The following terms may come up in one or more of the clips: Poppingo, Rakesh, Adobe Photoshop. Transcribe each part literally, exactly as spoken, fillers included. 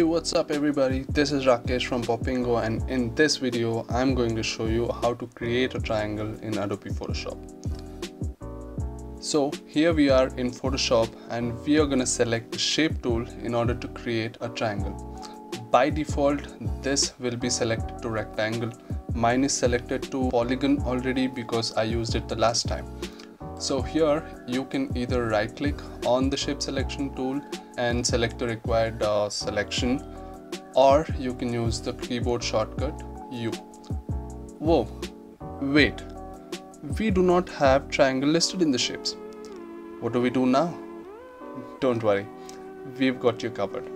Hey, what's up everybody, this is Rakesh from Poppingo, and in this video I'm going to show you how to create a triangle in Adobe Photoshop. So here we are in Photoshop and we are going to select the shape tool in order to create a triangle. By default this will be selected to rectangle. Mine is selected to polygon already because I used it the last time. So here you can either right click on the shape selection tool and select the required uh, selection, or you can use the keyboard shortcut U. Whoa, wait, we do not have triangle listed in the shapes. What do we do now? Don't worry, we've got you covered.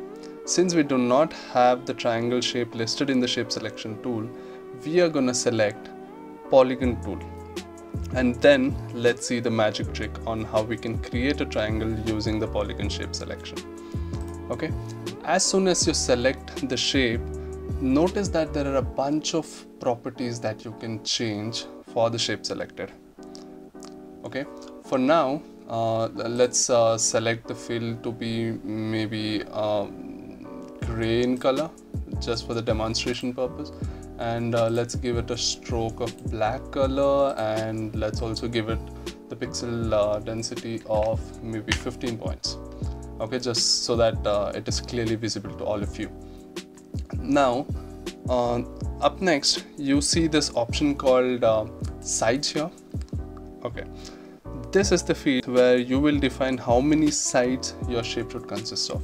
Since we do not have the triangle shape listed in the shape selection tool, we are gonna select polygon tool. And then let's see the magic trick on how we can create a triangle using the polygon shape selection. Okay, as soon as you select the shape, notice that there are a bunch of properties that you can change for the shape selected. Okay, for now, uh, let's uh, select the fill to be maybe uh, gray in color just for the demonstration purpose. And uh, let's give it a stroke of black color, and let's also give it the pixel uh, density of maybe fifteen points. Okay, just so that uh, it is clearly visible to all of you. Now uh, up next you see this option called uh, sides here. Okay, this is the field where you will define how many sides your shape should consist of.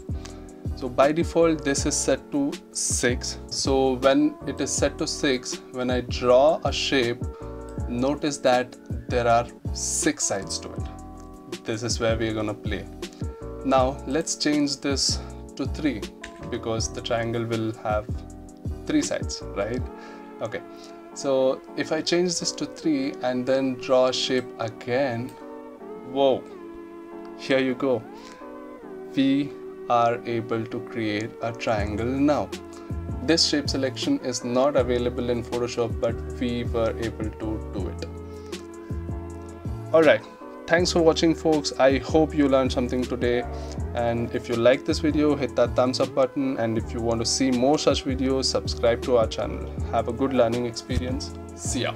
So by default this is set to six. So when it is set to six, when I draw a shape, notice that there are six sides to it. This is where we are gonna play. Now let's change this to three, because the triangle will have three sides, right? Okay, so if I change this to three and then draw a shape again, whoa, here you go, we are able to create a triangle now. This shape selection is not available in Photoshop, but we were able to do it. Alright, thanks for watching folks. I hope you learned something today, and if you like this video, hit that thumbs up button, and if you want to see more such videos, subscribe to our channel. Have a good learning experience. See ya.